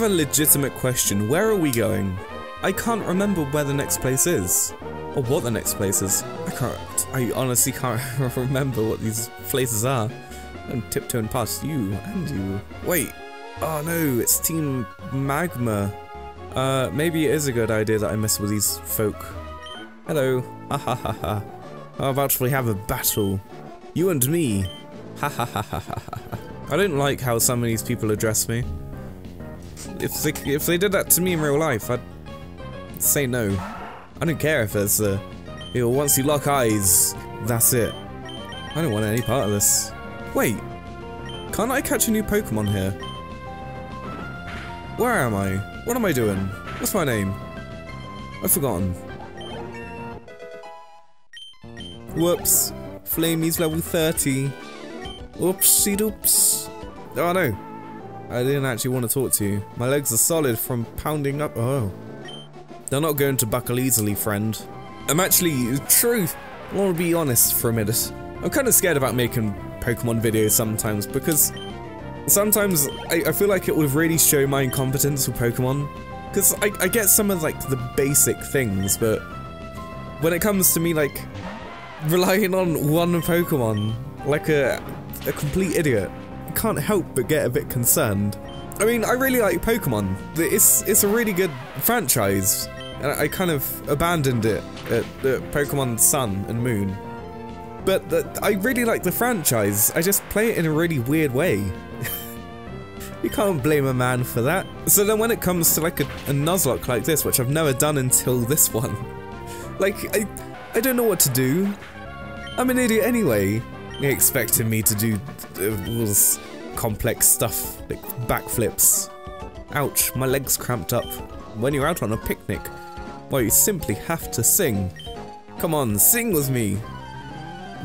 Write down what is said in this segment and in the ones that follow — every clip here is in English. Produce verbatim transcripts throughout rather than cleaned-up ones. have a legitimate question. Where are we going? I can't remember where the next place is. Or what the next place is. I can't. I honestly can't remember what these places are. I'm tiptoeing past you and you. Wait. Oh no, it's Team Magma. Uh, maybe it is a good idea that I mess with these folk. Hello. Ha ha ha ha. I'll actually have a battle. You and me. Ha ha ha ha ha ha. I don't like how some of these people address me. If they, if they did that to me in real life, I'd say no. I don't care if it's a... You know, once you lock eyes, that's it. I don't want any part of this. Wait. Can't I catch a new Pokemon here? Where am I? What am I doing? What's my name? I've forgotten. Whoops. Flamey's level thirty. Oopsie doops. Oh no. I didn't actually want to talk to you. My legs are solid from pounding up. Oh. They're not going to buckle easily, friend. I'm actually... Truth. I want to be honest for a minute. I'm kind of scared about making Pokemon videos sometimes because... Sometimes I, I feel like it would really show my incompetence with Pokemon. Because I, I get some of like the basic things, but... When it comes to me like... Relying on one Pokemon, like a... A complete idiot. I can't help but get a bit concerned. I mean, I really like Pokemon. It's it's a really good franchise, and I kind of abandoned it at, at Pokemon Sun and Moon. But the, I really like the franchise. I just play it in a really weird way. You can't blame a man for that. So then, when it comes to like a, a Nuzlocke like this, which I've never done until this one, like I I don't know what to do. I'm an idiot anyway. They expected me to do uh, complex stuff, like backflips. Ouch, my legs cramped up. When you're out on a picnic, well, you simply have to sing. Come on, sing with me.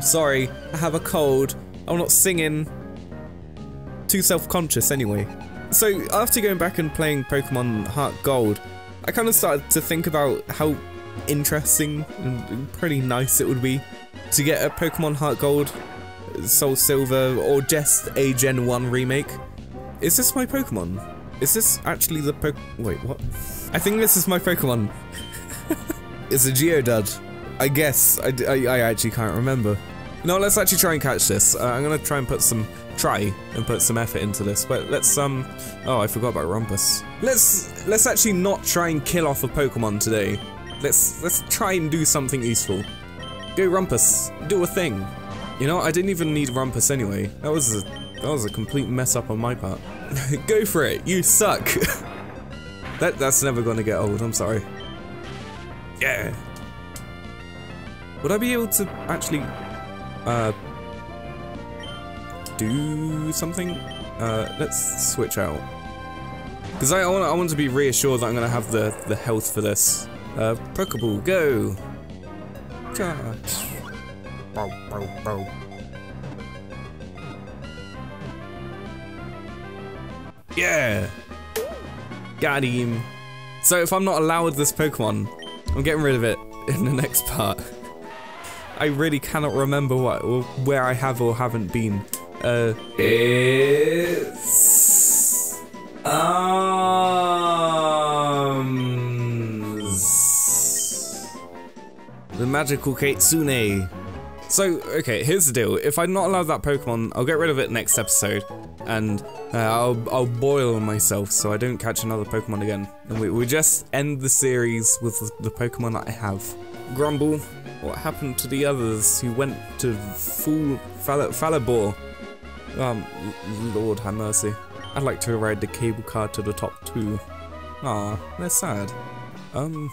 Sorry, I have a cold. I'm not singing. Too self-conscious anyway. So after going back and playing Pokemon Heart Gold, I kind of started to think about how interesting and pretty nice it would be to get a Pokemon Heart Gold Soul Silver, or just a Gen one remake. Is this my Pokemon? Is this actually the po- wait, what? I think this is my Pokemon. It's a Geodud. I guess, I, I, I actually can't remember. No, let's actually try and catch this. Uh, I'm gonna try and put some, try and put some effort into this, but let's um, oh, I forgot about Rumpus. Let's, let's actually not try and kill off a Pokemon today. Let's, let's try and do something useful. Go Rumpus, do a thing. You know, I didn't even need Rumpus anyway. That was a, that was a complete mess up on my part. Go for it, you suck. that that's never gonna get old. I'm sorry. Yeah. Would I be able to actually, uh, do something? Uh, let's switch out. Cause I, I want I want to be reassured that I'm gonna have the the health for this. Uh, Pokeball, go. Charge. Bow, bow, bow. Yeah! Got him. So if I'm not allowed this Pokemon, I'm getting rid of it in the next part. I really cannot remember what or where I have or haven't been. Uh, it's... Um... The magical Ketsune. So, okay, here's the deal. If I'm not allowed that Pokemon, I'll get rid of it next episode, and uh, I'll, I'll boil myself so I don't catch another Pokemon again. And we, we just end the series with the, the Pokemon that I have. Grumble, what happened to the others who went to full Falabor? Um, Lord have mercy. I'd like to ride the cable car to the top too. Aw, they're sad. Um...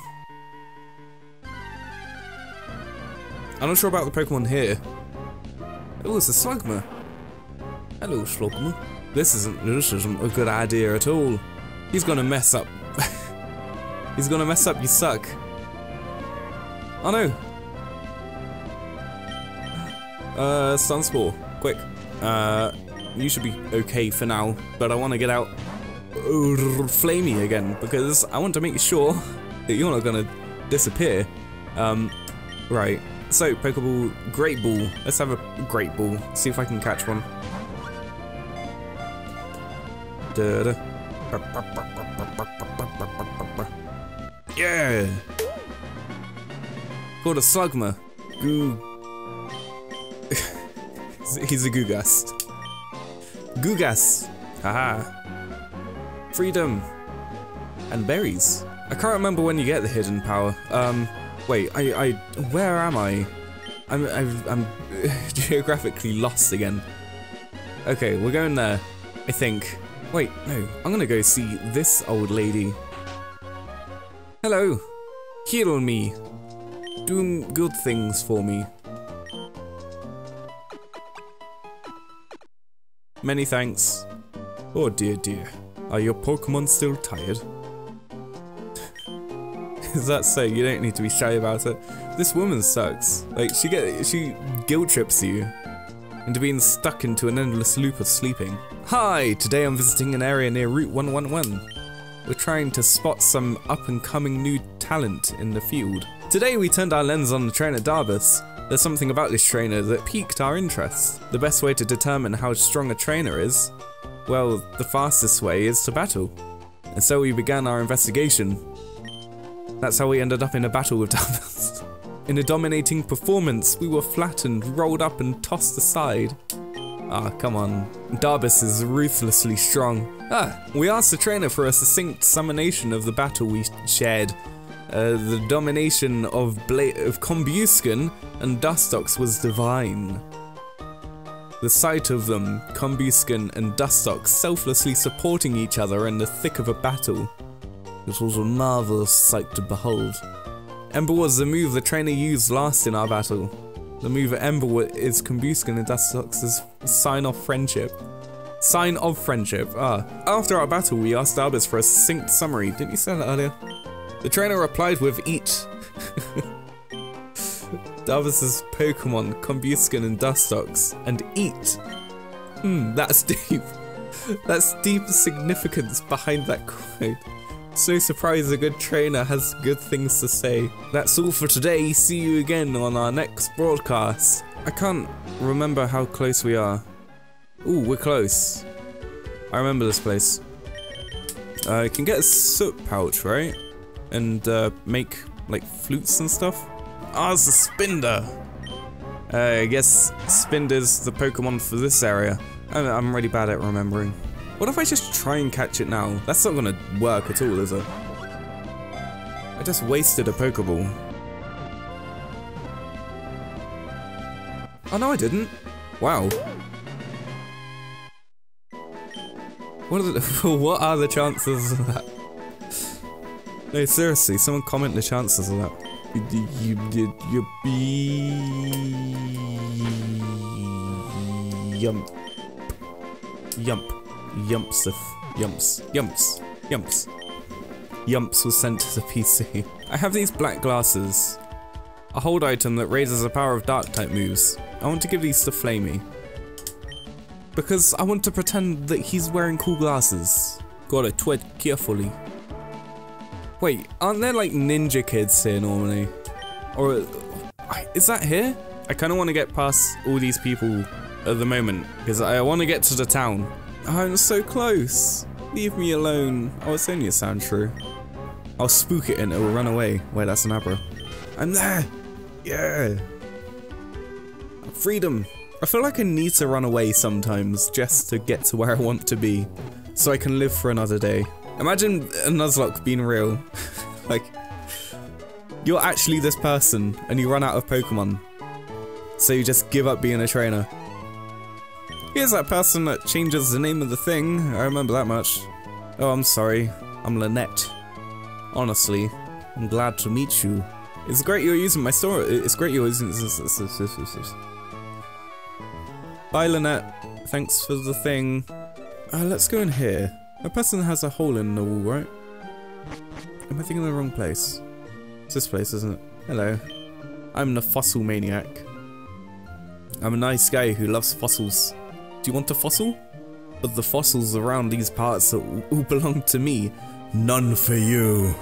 I'm not sure about the Pokemon here. Oh, it's a Slugma. Hello, Slugma. This isn't, this isn't a good idea at all. He's gonna mess up. He's gonna mess up, you suck. Oh no. Uh, Sun Spore, quick. Uh, you should be okay for now, but I wanna get out Flamey again, because I want to make sure that you're not gonna disappear. Um, right. So, Pokeball, Great Ball. Let's have a Great Ball. See if I can catch one. Da -da. Yeah! Called a Slugma. Goo. He's a GooGast. GooGast! Haha. Freedom. And berries. I can't remember when you get the hidden power. Um, wait, I, I, where am I? I'm, I'm, I'm geographically lost again. Okay, we're going there, I think. Wait, no, I'm gonna go see this old lady. Hello, heal me. Do good things for me. Many thanks. Oh dear dear, are your Pokemon still tired? Is that so? You don't need to be shy about it. This woman sucks. Like, she get, she guilt trips you into being stuck into an endless loop of sleeping. Hi! Today I'm visiting an area near Route one eleven. We're trying to spot some up-and-coming new talent in the field. Today we turned our lens on the trainer Darbus. There's something about this trainer that piqued our interest. The best way to determine how strong a trainer is, well, the fastest way is to battle. And so we began our investigation. That's how we ended up in a battle with Darbus. In a dominating performance, we were flattened, rolled up and tossed aside. Ah, come on. Darbus is ruthlessly strong. Ah, we asked the trainer for a succinct summation of the battle we shared. Uh, the domination of, of Combusken and Dustox was divine. The sight of them, Combusken and Dustox, selflessly supporting each other in the thick of a battle. It was a marvelous sight to behold. Ember was the move the trainer used last in our battle. The move at Ember is Combusken and Dustox's sign of friendship. Sign of friendship, ah. After our battle, we asked Darbus for a succinct summary. Didn't you say that earlier? The trainer replied with eat. Darbus's Pokemon, Combusken and Dustox, and eat. Hmm, that's deep. That's deep significance behind that quote. So surprised a good trainer has good things to say. That's all for today, see you again on our next broadcast. I can't remember how close we are. Ooh, we're close. I remember this place. I uh, can get a soot pouch, right? And uh, make like flutes and stuff. Ah, it's a Spinder! Uh, I guess Spinder's the Pokemon for this area. I'm, I'm really bad at remembering. What if I just try and catch it now? That's not gonna work at all, is it? I just wasted a Pokeball. Oh no, I didn't. Wow. What are the, what are the chances of that? No, seriously, someone comment the chances of that. You did your bee. Yump. Yump. Yumps of Yumps. Yumps. Yumps. Yumps was sent to the P C. I have these black glasses. A hold item that raises the power of dark type moves. I want to give these to Flamey. Because I want to pretend that he's wearing cool glasses. Gotta tread carefully. Wait, aren't there like ninja kids here normally? Or is that here? I kinda wanna get past all these people at the moment, because I wanna get to the town. I'm so close. Leave me alone. Oh, it's only a sound true. I'll spook it and it will run away. Wait, that's an Abra. I'm there. Yeah. Freedom. I feel like I need to run away sometimes just to get to where I want to be, so I can live for another day. Imagine a Nuzlocke being real. Like, you're actually this person and you run out of Pokemon, so you just give up being a trainer. Here's that person that changes the name of the thing, I remember that much. Oh, I'm sorry, I'm Lynette. Honestly, I'm glad to meet you. It's great you're using my store. It's great you're using this. Bye Lynette, thanks for the thing. Uh, let's go in here. A person has a hole in the wall, right? Am I thinking the wrong place? It's this place, isn't it? Hello. I'm the fossil maniac. I'm a nice guy who loves fossils. Do you want a fossil? But the fossils around these parts all belong to me. None for you.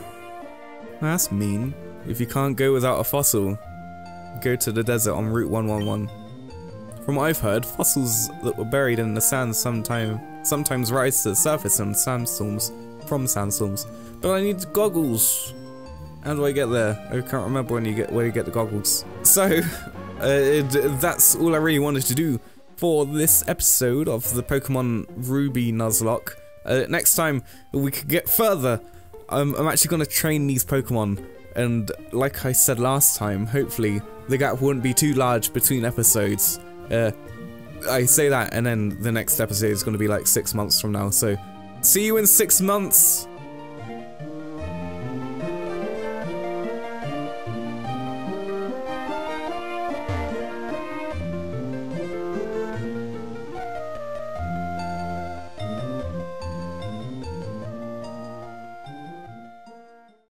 That's mean. If you can't go without a fossil, go to the desert on Route one eleven. From what I've heard, fossils that were buried in the sand sometime, sometimes rise to the surface in sandstorms. from Sandstorms. But I need goggles. How do I get there? I can't remember when you get where you get the goggles. So uh, that's all I really wanted to do for this episode of the Pokemon Ruby Nuzlocke. Uh, next time we could get further. I'm, I'm actually going to train these Pokemon, and like I said last time, hopefully the gap wouldn't be too large between episodes. Uh, I say that, and then the next episode is going to be like six months from now. So see you in six months.